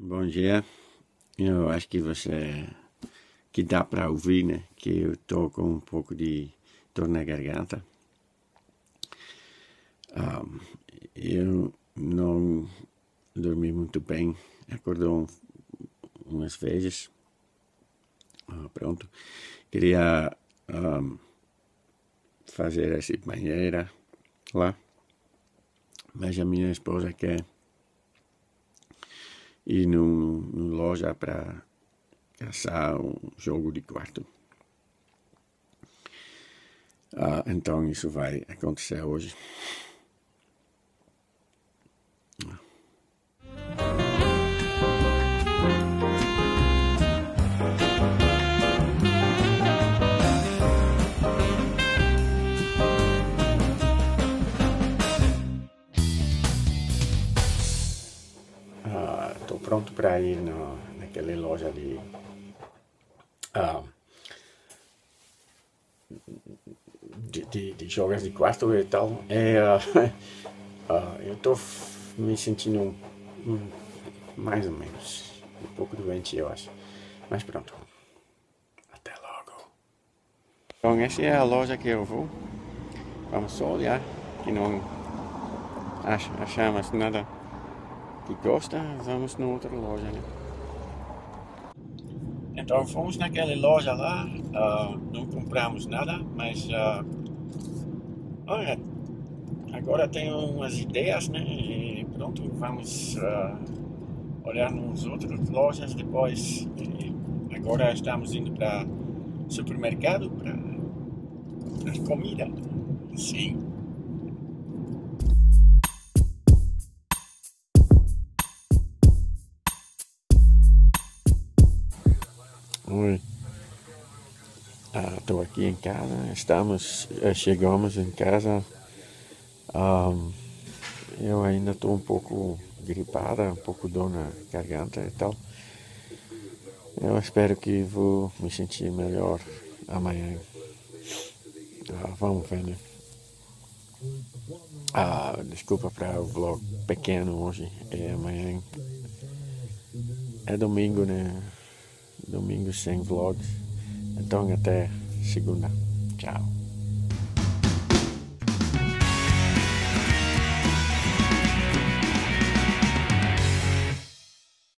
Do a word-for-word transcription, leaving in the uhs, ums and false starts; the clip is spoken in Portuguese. Bom dia, eu acho que você, que dá para ouvir, né, que eu tô com um pouco de dor na garganta. Um, eu não dormi muito bem, acordou um, umas vezes, ah, pronto. Queria um, fazer essa banheira lá, mas a minha esposa quer ir num, numa loja para caçar um jogo de quarto. Ah, então isso vai acontecer hoje. Estou pronto para ir no, naquela loja de ah, de, de, de jogos de quarto e tal. E, uh, uh, eu estou me sentindo um, um, mais ou menos um pouco doente, eu acho. Mas pronto. Até logo. Então, essa é a loja que eu vou. Vamos só olhar, que não ach, achamos nada que gosta, vamos na outra loja, né? Então fomos naquela loja lá, uh, não compramos nada, mas uh, olha, agora tenho umas ideias, né? E pronto, vamos uh, olhar nas outras lojas depois. E agora estamos indo para supermercado para comprar comida, sim. Oi, estou ah, aqui em casa, estamos, chegamos em casa, um, eu ainda estou um pouco gripada, um pouco dor na garganta e tal. Eu espero que vou me sentir melhor amanhã, ah, vamos ver, né? Ah, desculpa para o vlog pequeno hoje, é amanhã, é domingo, né? Domingo sem vlogs, então até segunda, tchau.